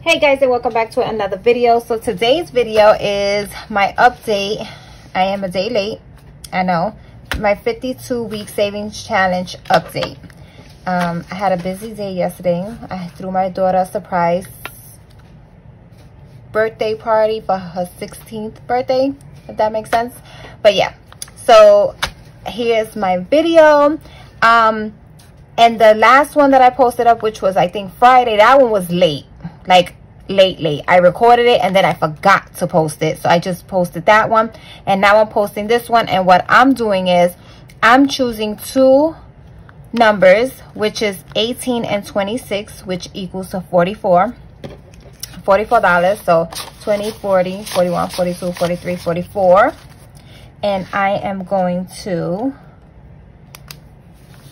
Hey guys, and welcome back to another video. So today's video is my update. I am a day late, I know. My 52 week savings challenge update. I had a busy day yesterday. I threw my daughter a surprise birthday party for her 16th birthday, if that makes sense. But yeah, so here's my video. And the last one that I posted up, which was I think Friday, that one was late. Like late. I recorded it and then I forgot to post it, so I just posted that one, and now I'm posting this one. And what I'm doing is I'm choosing two numbers, which is 18 and 26, which equals to $44. So 20, 40, 41, 42, 43, 44. And I am going to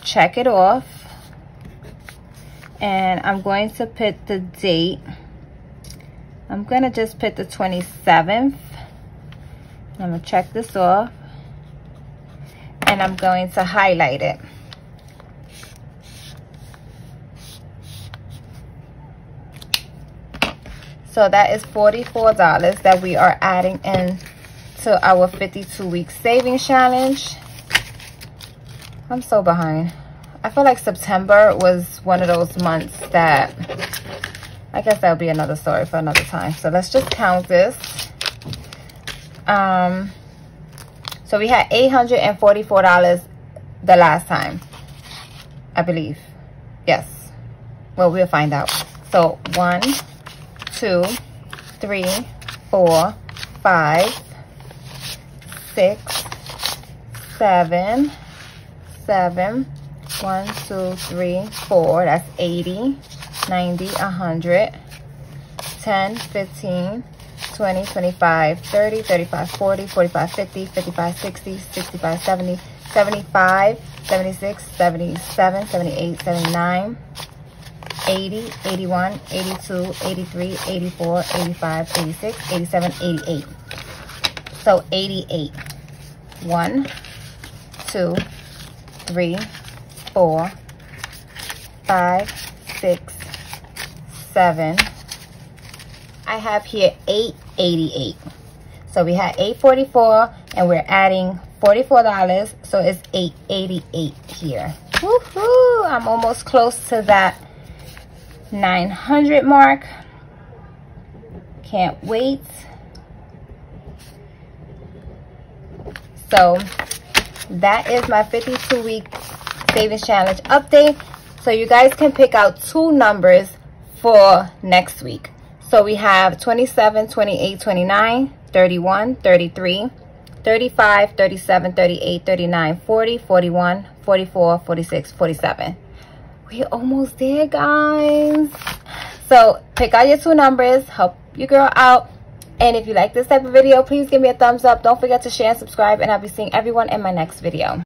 check it off. And I'm going to put the date. I'm going to just put the 27th. I'm going to check this off. And I'm going to highlight it. So that is $44 that we are adding in to our 52-week savings challenge. I'm so behind. I feel like September was one of those months that, I guess that'll be another story for another time. So let's just count this. So we had $844 the last time, I believe. Yes. Well, we'll find out. So 1, 2, 3, 4, 5, 6, 7. 1, 2, 3, 4, that's 80, 90, 100, 10, 15, 20, 25, 30, 35, 40, 45, 50, 55, 60, 65, 70, 75, 76, 77, 78, 79, 80, 81, 82, 83, 84, 85, 86, 87, 88. So 88. 1, 2, 3, 4, 5, 6, 7. I have here 888. So we had 844 and we're adding $44, so it's 888 here. Woohoo! I'm almost close to that 900 mark. Can't wait. So that is my 52-week savings challenge update. So you guys can pick out two numbers for next week. So we have 27, 28, 29, 31, 33, 35, 37, 38, 39, 40, 41, 44, 46, 47. We're almost there, guys. So pick out your two numbers, help your girl out. And if you like this type of video, please give me a thumbs up. Don't forget to share and subscribe, and I'll be seeing everyone in my next video.